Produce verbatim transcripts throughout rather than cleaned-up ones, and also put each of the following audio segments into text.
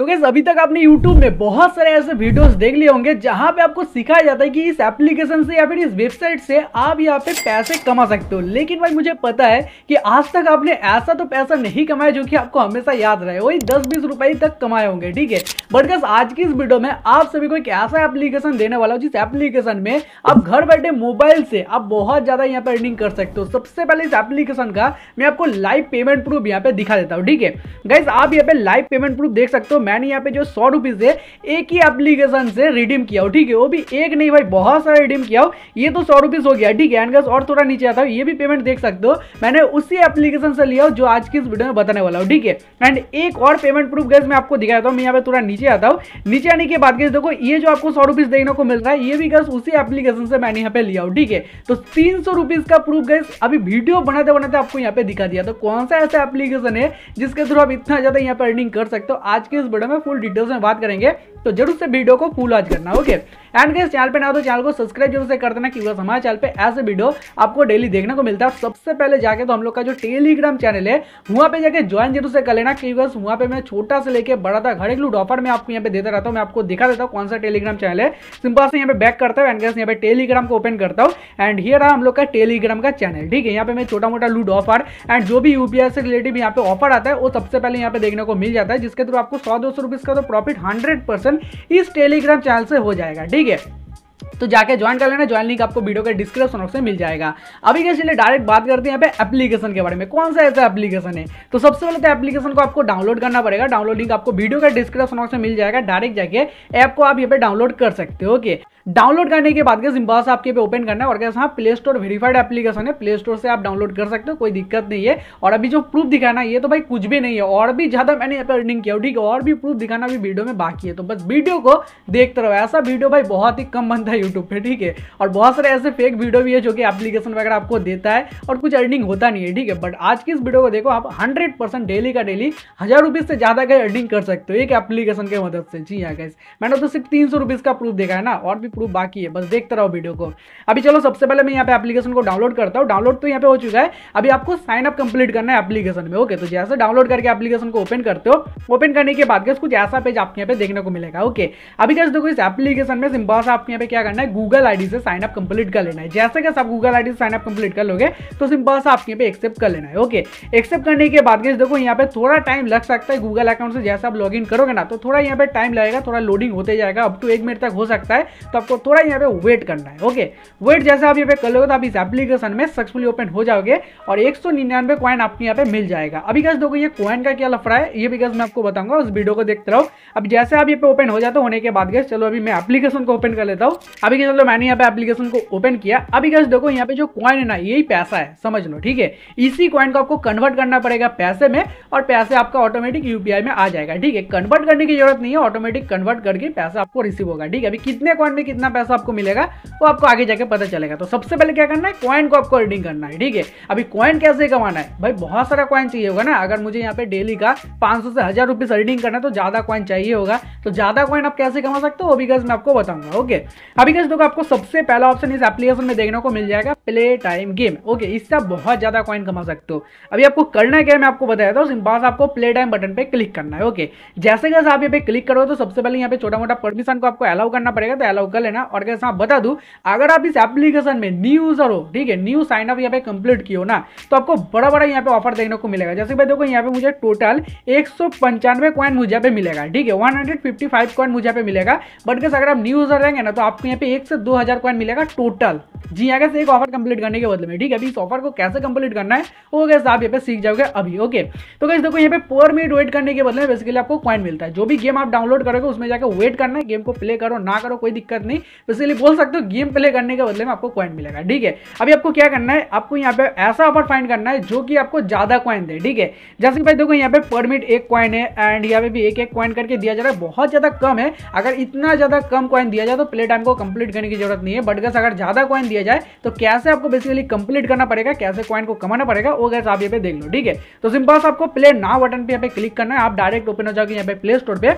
तो गाइस अभी तक आपने YouTube में बहुत सारे ऐसे वीडियोस देख लिए होंगे जहां पे आपको सिखाया जाता है कि इस एप्लीकेशन से या फिर इस वेबसाइट से आप यहाँ पे पैसे कमा सकते हो। लेकिन भाई मुझे पता है कि आज तक आपने ऐसा तो पैसा नहीं कमाया जो कि आपको हमेशा याद रहे, वही दस बीस रुपए तक कमाए होंगे, ठीक है। बट गाइस आज की इस वीडियो में आप सभी को एक ऐसा एप्लीकेशन देने वाला हूँ जिस एप्लीकेशन में आप घर बैठे मोबाइल से आप बहुत ज्यादा यहाँ पे अर्निंग कर सकते हो। सबसे पहले इस एप्लीकेशन का मैं आपको लाइव पेमेंट प्रूफ यहाँ पे दिखा देता हूँ, ठीक है। गाइस आप यहाँ पे लाइव पेमेंट प्रूफ देख सकते हो, मैंने यहाँ पे जो सौ रुपीज से एक ही एप्लीकेशन से रिडीम किया, ठीक है। वो भी एक नहीं भाई, बहुत सारे रिडीम किया। ये तो सौ रुपीज हो गया, ठीक है। एंड गाइस और थोड़ा नीचे आता हूँ, ये भी पेमेंट देख सकते हो मैंने उसी एप्लीकेशन से लिया जो आज की इस वीडियो में बताने वाला हूँ, ठीक है। एंड एक और पेमेंट प्रूफ गाइस मैं आपको दिखाता हूँ। मैं यहाँ पे थोड़ा नीचे आता हूँ, नीचे आने के बाद गाइस देखो ये जो आपको सौ रुपीज देखने को मिल रहा है ये भी गाइस उसी एप्लीकेशन से मैंने यहाँ पे लिया, ठीक है। तो तीन सौ रुपीज का प्रूफ गाइस अभी वीडियो बनाते बनाते आपको यहाँ पे दिखा दिया। तो कौन सा ऐसा एप्लीकेशन है जिसके थ्रू आप इतना ज्यादा यहाँ पे अर्निंग कर सकते हो, आज के इस वीडियो में फुल डिटेल्स में बात करेंगे, तो जरूर से वीडियो को फुल वॉच करना, ओके। एंड गाइस चैनल पे ना तो चैनल को सब्सक्राइब जरूर से कर देना क्योंकि हमारे चैनल पे ऐसे वीडियो आपको डेली देखने को मिलता है। सबसे पहले जाके तो हम लोग का जो टेलीग्राम चैनल है वहाँ पे जाके ज्वाइन जरूर से कर लेना क्योंकि वहाँ पे मैं छोटा से लेकर बड़ा तक हर एक लूट ऑफर में आपको यहाँ पे देता रहता हूँ। मैं आपको दिखा देता हूँ कौन सा टेलीग्राम चैनल है, सिंपल से यहाँ पे बैक करता हूँ एंड गाइस यहाँ पे टेलीग्राम को ओपन करता हूँ एंड ये रहा हम लोग का टेलीग्राम का चैनल, ठीक है। यहाँ पे मैं छोटा मोटा लूट ऑफर एंड जो भी यूपीआई से रिलेटेड यहाँ पे ऑफर आता है वो सबसे पहले यहाँ पे देखने को मिल जाता है, जिसके थ्रू आपको सौ दो सौ रुपीज का तो प्रॉफिट हंड्रेड परसेंट इस टेलीग्राम चैनल से हो जाएगा, ठीक है। तो जाके ज्वाइन कर लेना, ज्वाइन लिंक आपको वीडियो के डिस्क्रिप्शन ऑप्शन में मिल जाएगा। अभी गाइस चलिए डायरेक्ट बात करते हैं यहाँ पे एप्लीकेशन के बारे में, कौन सा ऐसा एप्लीकेशन है। तो सबसे पहले तो एप्लीकेशन को आपको डाउनलोड करना पड़ेगा, डाउनलोड लिंक आपको वीडियो का डिस्क्रिप्शन ऑप्शन में मिल जाएगा, डायरेक्ट जाके ऐप को आप यहाँ पे डाउनलोड कर सकते हो, ओके। डाउनलोड करने के बाद सिंपल से आपके पे ओपन करना है और गाइस हाँ प्ले स्टोर वेरीफाइड एप्लीकेशन है, प्ले स्टोर से आप डाउनलोड कर सकते हो, कोई दिक्कत नहीं है। और अभी जो प्रूफ दिखाना ये तो भाई कुछ भी नहीं है, और भी ज्यादा मैंने यहाँ पे अर्निंग किया, ठीक है। और भी प्रूफ दिखाना भी वीडियो में बाकी है, तो बस वीडियो को देखते रहो। ऐसा वीडियो भाई बहुत ही कम बनता है यूट्यूब पे, ठीक है। और बहुत सारे ऐसे फेक वीडियो भी है जो कि एप्लीकेशन वगैरह आपको देता है और कुछ अर्निंग होता नहीं है, ठीक है। बट आज की इस वीडियो को देखो, आप हंड्रेड परसेंट डेली का डेली हजार रुपीज से ज्यादा का अर्निंग कर सकते हो एक एप्लीकेशन के मदद से। जी हाँ गाइस, मैंने तो सिर्फ तीन सौ रुपीज का प्रूफ देखा है ना, और भी प्रूफ बाकी है, बस देखते रहो वीडियो को। अभी चलो सबसे पहले मैं यहाँ पे एप्लीकेशन को डाउनलोड करता हूँ। डाउनलोड तो यहाँ पे हो चुका है, अभी आपको साइन अप कंप्लीट करना है एप्लीकेशन में, ओके। तो जैसे डाउनलोड करके एप्लीकेशन को ओपन करते हो, ओपन करने के बाद कुछ ऐसा पेज आपके यहाँ पे देखने को मिलेगा, ओके। अभी गाइस देखो इस एप्लीकेशन में सिंपल से आपके यहाँ पे क्या करना है, गूगल आईडी से साइन अप कंप्लीट कर लेना है। जैसे कि आप गूगल आईडी से साइन अप कंप्लीट कर लोगे तो सिंपल से आपके यहाँ पे एक्सेप्ट कर लेना है, ओके। एक्सेप्ट करने के बाद गाइस देखो यहाँ पे थोड़ा टाइम लग सकता है, गूगल अकाउंट से जैसे आप लॉग इन करोगे ना तो थोड़ा यहाँ पे टाइम लगेगा, थोड़ा लोडिंग होते जाएगा, अप टू एक मिनट तक हो सकता है, तो आपको थोड़ा यहाँ पे वेट करना है, ओके। वेट जैसे आप यहाँ पे कर लोगे तो आप इस एप्लीकेशन में सक्सेसफुली ओपन हो जाओगे और एक सौ निन्यानवे कॉइन आपको यहाँ पे मिल जाएगा। अभी गाइस देखो ये कॉइन का क्या लफड़ा है ये भी गाइस मैं आपको बताऊंगा, उस वीडियो को देखते रहो। अब जैसे आप ये पे ओपन हो जाते होने के बाद गाइस चलो अभी मैं एप्लीकेशन को ओपन कर लेता हूँ। अभी गाइस चलो मैंने यहाँ पे एप्लीकेशन को ओपन किया। अभी गाइस देखो यहाँ पे जो कॉइन है ना यही पैसा है, समझ लो, ठीक है। इसी कॉइन को आपको कन्वर्ट करना पड़ेगा पैसे में और पैसे आपका ऑटोमेटिक यूपीआई में आ जाएगा, ठीक है। कन्वर्ट करने की जरूरत नहीं है, ऑटोमेटिक कन्वर्ट करके पैसा आपको रिसीव होगा, ठीक है। अभी कितने कॉइन में कितना पैसा आपको मिलेगा वो आपको आगे जाके पता चलेगा। तो सबसे पहले क्या करना है, कॉइन को आपको अर्निंग करना है, ठीक है। अभी कॉइन कैसे कमाना है, भाई बहुत सारा कॉइन चाहिए होगा ना। अगर मुझे यहाँ पे डेली का पांच सौ से हजार रुपीज अर्निंग करना है तो ज्यादा कॉइन चाहिए होगा, तो ज्यादा कॉइन आप कैसे कमा सकते हो वो भी गाइस मैं आपको बताऊंगा, ओके। अभी गाइस देखो आपको सबसे पहला ऑप्शन इस एप्लीकेशन में देखने को मिल जाएगा, प्ले टाइम गेम, ओके। इससे आप बहुत ज्यादा कॉइन कमा सकते हो। अभी आपको करना क्या है मैं आपको बताया था, सिंपल आपको प्ले टाइम बटन पे क्लिक करना है, ओके। जैसे गाइस आप ये पे क्लिक करो तो सबसे पहले यहाँ पे छोटा मोटा परमिशन को आपको अलाउ करना पड़ेगा, तो अलाउ कर लेना। और गाइस आप बता दूं अगर आप इस एप्लीकेशन में न्यू यूजर हो, ठीक है, न्यू साइन अप यहाँ पे कंप्लीट किया हो ना तो आपको बड़ा बड़ा यहाँ पे ऑफर देखने को मिलेगा। जैसे भाई देखो यहाँ पे मुझे टोटल एक सौ पंचानवे कॉइन मुझे पे मिलेगा, ठीक है, one hundred fifty five coin मुझे पे मिलेगा। बट गाइस अगर आप न्यू यूजर रहेंगे ना तो आपको यहाँ पे एक से दो हजार कॉइन मिलेगा टोटल। जी हाँ गाइस, एक ऑफर कंप्लीट करने के बदले में, ठीक है। अभी इस ऑफर को कैसे कंप्लीट करना है वो गाइस आप यहाँ पे सीख जाओगे अभी, ओके। तो गाइस देखो यहाँ पे फोर मिनट वेट करने के बदले में बेसिकली आपको कॉइन मिलता है। जो भी गेम आप डाउनलोड करोगे उसमें जाकर वेट करना है, गेम को प्ले करो ना करो कोई दिक्कत नहीं, बेसिकली बोल सकते हो गेम प्ले करने के बदले में आपको कॉइन मिलेगा, ठीक है। अभी आपको क्या करना है, आपको यहाँ पे ऐसा ऑफर फाइंड करना है जो कि आपको ज्यादा कॉइन दे, ठीक है। जैसे कि भाई देखो यहाँ पे पर मिनट एक कॉइन है एंड यहाँ पे भी एक एक कॉइन करके दिया जा रहा है, बहुत ज्यादा कम है। अगर इतना ज्यादा कम कॉइन दिया जाए तो प्ले टाइम को कंप्लीट करने की जरूरत नहीं है। बट गाइस अगर ज्यादा कॉइन दिया जाए तो कैसे आपको बेसिकली कंप्लीट करना पड़ेगा, कैसे कॉइन को कमाना पड़ेगा वो गाइस आप यहाँ पे देख लो, ठीक है। तो सिंपल आपको प्ले नाउ बटन पे यहाँ पे क्लिक करना है, आप डायरेक्ट ओपन हो जाओगे यहाँ पे प्ले स्टोर पे।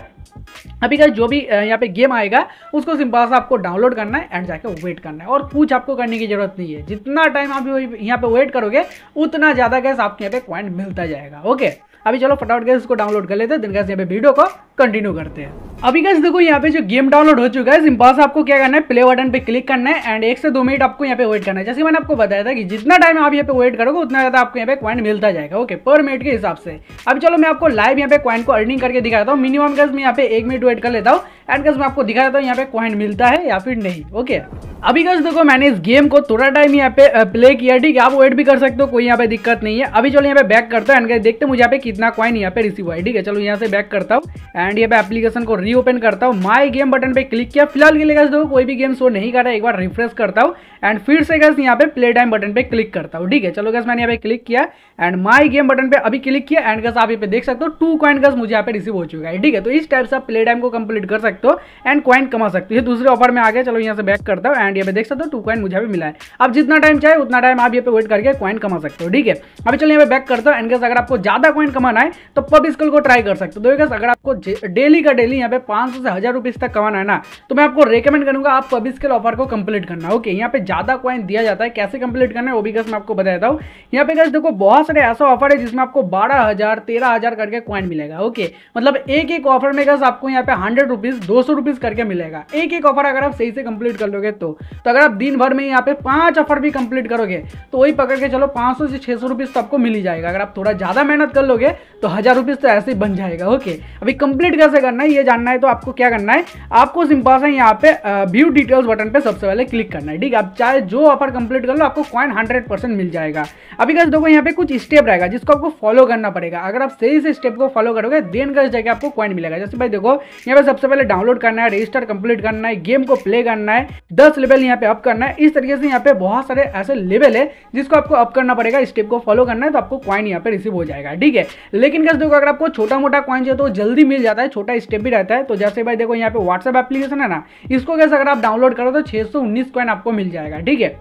अभी गाइस जो भी यहाँ पे गेम आएगा उसको सिंपल सा आपको डाउनलोड करना है एंड जाके वेट करना है, और कुछ आपको करने की जरूरत नहीं है। जितना टाइम आप यहाँ पे वेट करोगे उतना ज्यादा गाइस आपके यहाँ पे कॉइन मिलता जाएगा, ओके। अभी चलो फटाफट गाइस उसको डाउनलोड कर लेते हैं। देन गाइस यहाँ पे वीडियो को कंटिन्यू करते हैं। अभी गाइस देखो यहाँ पे जो गेम डाउनलोड हो चुका है, सिंपल से आपको क्या करना है, प्ले बटन पे क्लिक करना है एंड एक से दो मिनट आपको यहाँ पे वेट करना है। जैसे मैंने आपको बताया था कि जितना टाइम आप यहाँ पे वेट करोगे उतना ज़्यादा आपको यहाँ पे कॉइन मिलता जाएगा, ओके, पर मिनट के हिसाब से। अभी चलो मैं आपको लाइव यहाँ पे कॉइन को अर्निंग करके दिखाता हूँ। मिनिमम गाइस मैं यहाँ पे एक मिनट वेट कर लेता हूँ एंड गाइस मैं आपको दिखा देता हूँ यहाँ पे कॉइन मिलता है या फिर नहीं, ओके। अभी गाइस देखो मैंने इस गेम को थोड़ा टाइम यहाँ पे प्ले किया, ठीक है, आप वेट भी कर सकते हो, कोई यहाँ पे दिक्कत नहीं है। अभी चलो यहाँ पे बैक करता हूँ एंड देखते मुझे यहाँ पे कितना कॉइन यहाँ पे रिसीव हुआ है, ठीक है। चलो यहाँ से बैक करता हूँ एंड यहाँ पे एप्लीकेशन को रीओपन करता हूँ, माय गेम बटन पे क्लिक किया। फिलहाल के लिए गाइस देखो कोई भी गेम शो नहीं कर रहा है, एक बार रिफ्रेश करता हूँ एंड फिर से गाइस यहाँ पे प्ले टाइम बटन पे क्लिक करता हूँ, ठीक है। चलो गाइस मैंने यहाँ पे क्लिक किया एंड माय गेम बटन पे अभी क्लिक किया एंड गाइस आप यहाँ पे देख सकते हो टू कॉइन गाइस मुझे यहाँ पे रिसीव हो चुका है, ठीक है। तो इस टाइप से आप प्ले टाइम को कंप्लीट कर सकते हो एंड कॉइन कमा सकते हो। दूसरे ऑफर में आ गया, चलो यहाँ से बैक करता हूँ एंड यहाँ पे देख सकते हो टू कॉइन मुझे मिला है। अब जितना टाइम चाहिए उतना टाइम आप यहाँ पे वेट करके कॉइन कमा सकते हो, ठीक है। अभी चलो यहाँ पे बैक करता हूँ एंड गाइस अगर आपको ज्यादा कॉइन कमाना है तो पब स्किल को ट्राई कर सकते हो। तो गाइस अगर आपको डेली का डेली यहाँ पे पाँच सौ से हजार रुपीज तक कमाना है ना, तो मैं आपको रेकमेंड करूंगा आप पब स्किल ऑफर को कंप्लीट करना, ओके। यहाँ पे ज्यादा कॉइन दिया जाता है, कैसे कंप्लीट करना है वो भी गाइस मैं आपको बता देता हूँ। यहाँ पे गाइस देखो बहुत सारे ऐसा ऑफर है जिसमें आपको बारह हजार तेरह हजार करके कॉइन मिलेगा, ओके। मतलब एक एक ऑफर में गाइस आपको यहाँ पे हंड्रेड रुपीज दो सौ रुपीज करके मिलेगा, एक एक ऑफर अगर आप सही से कंप्लीट कर लोगे। तो अगर आप दिन भर में यहाँ पे पांच ऑफर भी कंप्लीट करोगे तो वही पकड़ के चलो पांच सौ से छह सौ रुपीज तो आपको मिल ही जाएगा। अगर आप थोड़ा ज्यादा मेहनत कर लोगे तो हजार रुपीज तो ऐसे ही बन जाएगा, ओके। अभी कंप्लीट कैसे करना है ये जानना है तो आपको क्या करना है, आपको सिंपल से यहाँ पे व्यू डिटेल्स बटन पे सबसे पहले क्लिक करना है, ठीक है। आप चाहे जो ऑफर कंप्लीट कर लो आपको कॉइन हंड्रेड परसेंट मिल जाएगा। अभी गाइस देखो यहाँ पे कुछ स्टेप रहेगा जिसको आपको फॉलो करना पड़ेगा। अगर आप सही से स्टेप को फॉलो करोगे देन गाइस जाके आपको कॉइन मिलेगा। जैसे भाई देखो यहाँ पे सबसे पहले डाउनलोड करना है, रजिस्टर कंप्लीट करना है, गेम को प्ले करना है, दस लेवल यहाँ पे अप करना है। इस तरीके से यहाँ पे बहुत सारे ऐसे लेवल है जिसको आपको अप करना पड़ेगा, स्टेप को फॉलो करना है तो आपको कॉइन यहाँ पे रिसीव हो जाएगा, ठीक है। लेकिन गाइस देखो अगर आपको छोटा मोटा कॉइन चाहिए तो जल्दी मिल जाता है, छोटा स्टेप भी रहता है। तो जैसे भाई देखो यहाँ पे व्हाट्सएप एप्लीकेशन है ना, इसको कैसे अगर आप डाउनलोड करो तो छह सौ उन्नीस कॉइन आपको मिल जाएगा, ठीक है।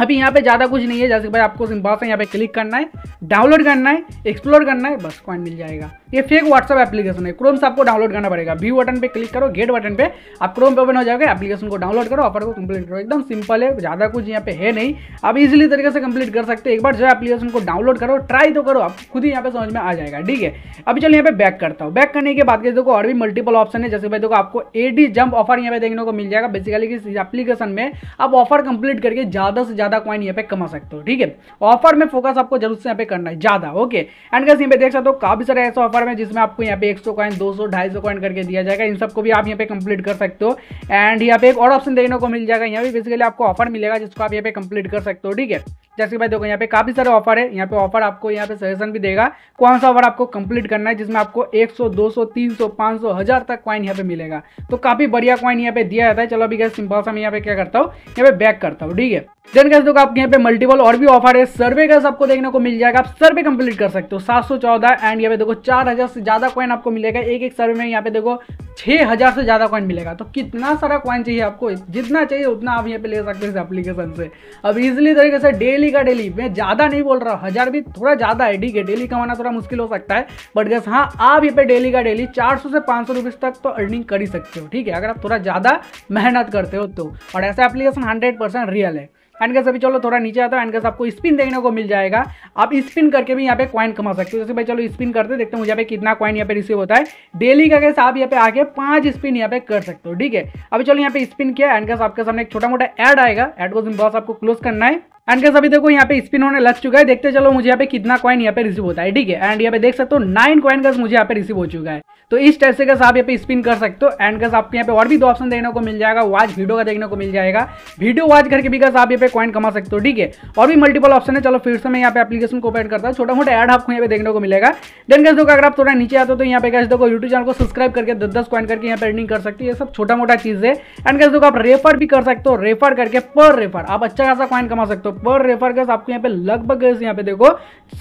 अभी यहाँ पे ज़्यादा कुछ नहीं है, जैसे भाई आपको सिंपल से यहाँ पे क्लिक करना है, डाउनलोड करना है, एक्सप्लोर करना है, बस कॉइन मिल जाएगा। ये फेक व्हाट्सएप एप्लीकेशन है, क्रोम से आपको डाउनलोड करना पड़ेगा। व्यू बटन पे क्लिक करो, गेट बटन पे आप क्रोम पे ओपन हो जाएगा, एप्लीकेशन को डाउनलोड करो, ऑफर को कंप्लीट करो। एकदम सिंपल है, ज़्यादा कुछ यहाँ पे है नहीं, आप इजीली तरीके से कंप्लीट कर सकते हो। एक बार जो एप्लीकेशन को डाउनलोड करो, ट्राई तो करो, आप खुद ही यहाँ पे समझ में आ जाएगा, ठीक है। अभी चलो यहाँ पे बैक करता हूँ। बैक करने के बाद के देखो और भी मल्टीपल ऑप्शन है, जैसे भाई देखो आपको एडी जंप ऑफर यहाँ पे देखने को मिल जाएगा। बेसिकली इस एप्लीकेशन में आप ऑफर कंप्लीट करके ज़्यादा से ज़्यादा कॉइन यहाँ पे कमा सकते हो, ठीक है। ऑफर में फोकस आपको जरूर से यहाँ पे करना है ज़्यादा, ओके। एंड गाइस यहाँ पे देख सकते हो काफी सारे ऐसे ऑफर में जिसमें आपको यहाँ पे एक सौ कॉइन दो सौ ढाई सौ कॉइन करके दिया जाएगा। इन सबको भी आप यहाँ पे कंप्लीट कर सकते हो। एंड यहाँ पे एक और ऑप्शन देखने को मिल जाएगा, यहाँ पे बेसिकली आपको ऑफर मिलेगा जिसको आप यहाँ पे कंप्लीट कर सकते हो, ठीक है। जैसे भाई देखो यहाँ पे काफी सारे ऑफर है, यहाँ पे ऑफर आपको यहाँ पे सजेशन भी देगा कौन सा ऑफर आपको कंप्लीट करना है, जिसमें आपको एक सौ, दो सौ, तीन सौ, पाँच सौ, हज़ार तक कॉइन यहाँ पे मिलेगा। तो काफी बढ़िया कॉइन यहाँ पे दिया जाता है। चलो अभी गाइस सिंपल सा मैं यहाँ पे क्या करता हूँ, यहाँ पे बैक करता हूँ, ठीक है। देन गाइस देखो आपके यहाँ पे मल्टीपल और भी ऑफर है। सर्वे गाइस आपको देखने को मिल जाएगा, आप सर्वे कंप्लीट कर सकते हो सात सौ चौदह। एंड यहाँ पे देखो चार हजार से ज्यादा कॉइन आपको मिलेगा, एक एक सर्वे में यहाँ पे देखो छह हजार से ज्यादा कॉइन मिलेगा। तो कितना सारा कॉइन चाहिए आपको, जितना चाहिए उतना आप यहाँ पे ले सकते हो इस एप्लीकेशन से। अब इजिली तरीके से डेली का डेली, मैं ज्यादा नहीं बोल रहा हूँ, हजार भी थोड़ा ज्यादा है, ठीक है, डेली कमाना थोड़ा मुश्किल हो सकता है, बट गाइस हाँ आप यहाँ पे डेली का डेली चार सौ से पांच सौ रुपीज तक तो अर्निंग कर ही सकते हो, ठीक है, अगर आप थोड़ा ज्यादा मेहनत करते हो तो। और ऐसा एप्लीकेशन हंड्रेड परसेंट रियल है। एंड गाइस अभी चलो थोड़ा नीचे आता है। एंड गाइस आपको स्पिन देखने को मिल जाएगा, आप स्पिन करके भी यहाँ पे कॉइन कमा सकते हो। जैसे भाई चलो स्पिन करते हैं, देखते हैं मुझे यहाँ पे कितना कॉइन यहाँ पे रिसीव होता है डेली का। गाइस आप यहाँ पे आके पांच स्पिन यहाँ पे कर सकते हो, ठीक है। अभी चलो यहाँ पे स्पिन किया। एंड गाइस आपके सामने एक छोटा मोटा ऐड आएगा, ऐड को सिंपल आपको क्लोज करना है। एंड गाइस अभी देखो यहाँ पे स्पिन होने लग चुका है, देखते चलो मुझे यहाँ पे कितना कॉइन यहाँ पे रिसीव होता है, ठीक है। एंड यहाँ पे देख सकते हो नाइन कॉइन गाइस मुझे यहाँ पे रिसीव हो चुका है। तो इस टाइप से गाइस आप यहाँ पे स्पिन कर सकते हो। एंड गाइस आपके यहाँ पे और भी दो ऑप्शन देखने को मिल जाएगा, वॉच वीडियो का देखने को मिल जाएगा, वीडियो वॉच करके भी गाइस आप यहाँ पे कॉइन कमा सकते हो, ठीक है। और भी मल्टीपल ऑप्शन है। चलो फिर से मैं यहाँ पे एप्लीकेशन को ओपन करता हूँ, छोटा मोटा ऐड आपको यहाँ पे देखने को मिलेगा। देन गाइस देखो अगर आप थोड़ा नीचे आते हो तो यहाँ पे गाइस देखो यूट्यूब चैनल को सब्सक्राइब करके दस दस कॉइन करके यहाँ पे अर्निंग कर सकते हो। ये सब छोटा मोटा चीज है। एंड गाइस देखो आप रेफर भी कर सकते हो, रेफर करके पर रेफर आप अच्छा खासा कॉइन कमा सकते हो। पर रेफर गाइस आपको यहाँ पे लगभग गाइस यहाँ पे देखो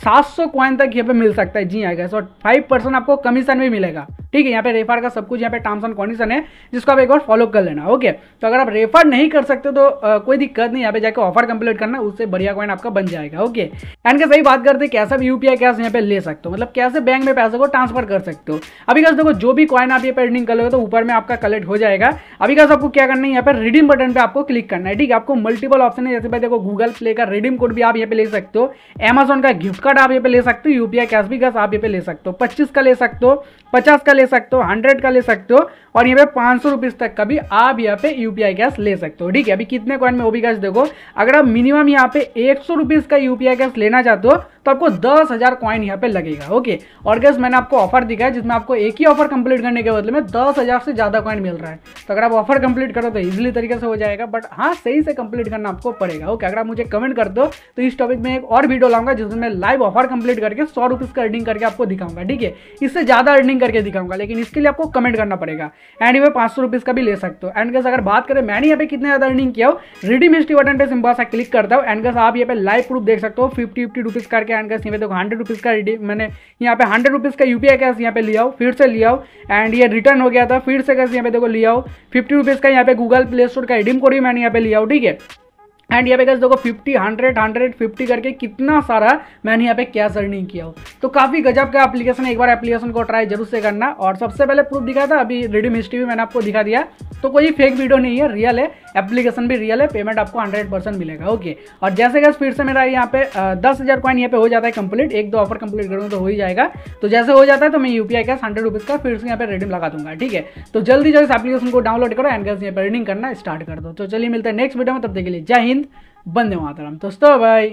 सात सौ कॉइन तक यहाँ पे मिल सकता है, जी हाँ गाइस। और पाँच परसेंट आपको कमीशन भी मिलेगा, ठीक है। यहाँ पे रेफर का सब कुछ यहाँ पे टर्म्स एंड कंडीशन है जिसको आप एक बार फॉलो कर लेना, ओके। तो अगर आप रेफर नहीं कर सकते तो आ, कोई दिक्कत नहीं, यहाँ पे जाकर ऑफर कंप्लीट करना, उससे बढ़िया कॉइन आपका बन जाएगा, ओके। एंड गाइस सही बात करते हैं कैसे आप यूपीआई कैश यहाँ पे ले सकते हो, मतलब कैसे बैंक में पैसे को ट्रांसफर कर सकते हो। अभी गाइस देखो जो भी कॉइन आप ये पे अर्निंग कर लोगे तो ऊपर में आपका कलेक्ट हो जाएगा। अभी गाइस आपको क्या करना है, यहाँ पे रिडीम बटन पे आपको क्लिक करना है, ठीक है। आपको मल्टीपल ऑप्शन है, जैसे भाई देखो गूगल डिस्प्ले का रिडीम कोड भी आप यहाँ पे ले सकते हो, अमेजोन का गिफ्ट कार्ड आप यहाँ पे ले सकते हो, यूपीआई कैश भी कैश आप यहाँ पे ले सकते हो, पच्चीस का ले सकते हो, पचास का ले सकते हो, हंड्रेड का ले सकते हो और यहाँ पे पाँच सौ रुपीज़ तक का भी आप यहाँ पे यूपीआई कैश ले सकते हो। ठीक है, अभी कितने कॉइन में वो भी कैश देखो, अगर आप मिनिमम यहाँ पे एक सौ रुपीज़ का यूपीआई कैश लेना चाहते हो तो आपको दस हज़ार कॉइन यहाँ पे लगेगा। ओके, और गैस मैंने आपको ऑफर दिखाया जिसमें आपको एक ही ऑफर कंप्लीट करने के बदले में दस हज़ार से ज़्यादा कॉइन मिल रहा है, तो अगर आप ऑफर कंप्लीट करो तो ईजिली तरीके से हो जाएगा, बट हाँ सही से कंप्लीट करना आपको पड़ेगा। ओके, अगर आप मुझे कमेंट कर दो तो इस टॉपिक में एक और वीडियो लाऊंगा जिसमें मैं लाइव ऑफर कंप्लीट करके सौ रुपीज़ का अर्निंग करके आपको दिखाऊंगा। ठीक है, इससे ज़्यादा अर्निंग करके दिखाऊंगा, लेकिन इसके लिए आपको कमेंट करना पड़ेगा। एंड ये पाँच सौ रुपीज़ का भी ले सकते हो। एंड गैस अगर बात करें मैंने यहाँ पे कितने ज़्यादा अर्निंग किया हो, रिडीम हिस्ट्री बटन पे सिंपल सा क्लिक करता हूँ। एंड गैस आप यहाँ पे लाइव प्रूफ देख सकते हो फिफ्टी फिफ्टी रुपीज़ करके। एंड गैस यहाँ पे देखो हंड्रेड रुपीज़ का रिडीम, मैंने यहाँ पे हंड्रेड रुपीज़ का यूपीआई कैश यहाँ पे लिया हो, फिर से लिया हो एंड ये रिटर्न हो गया था, फिर से कैश यहाँ पे देखो लिया हो। फिफ्टी रुपीज़ का यहाँ पे गूगल प्ले स्टोर का रिडीम कोड भी मैंने यहाँ पे लिया हो। ठीक है, एंड यहाँ पे गैस देखो फिफ्टी हंड्रेड हंड्रेड फिफ्टी करके कितना सारा मैंने यहाँ पे कैश अर्निंग किया हो, तो काफ़ी गजब का एप्लीकेशन है। एक बार एप्लीकेशन को ट्राई जरूर से करना। और सबसे पहले प्रूफ दिखा था, अभी रिडीम हिस्ट्री भी मैंने आपको दिखा दिया, तो कोई फेक वीडियो नहीं है, रियल है, एप्लीकेशन भी रियल है, पेमेंट आपको हंड्रेड परसेंट मिलेगा। ओके, और जैसे गैस फिर से मेरा यहाँ पे दस हज़ार कॉइन यहाँ पे हो जाता है कंप्लीट, एक दो ऑफर कंप्लीट करूँगा तो हो ही जाएगा। तो जैसे हो जाता है तो मैं यूपीआई कैश हंड्रेड रुपीज़ का फिर से यहाँ पे रिडीम लगा दूंगा। ठीक है, तो जल्दी जो इस एप्लीकेशन को डाउनलोड करो एंड गैस यहाँ पे अर्निंग करना स्टार्ट कर दो। तो चलिए मिलते हैं नेक्स्ट वीडियो में, तब तक के लिए जय हिंद, बंदे मातरम दोस्तों, बाय।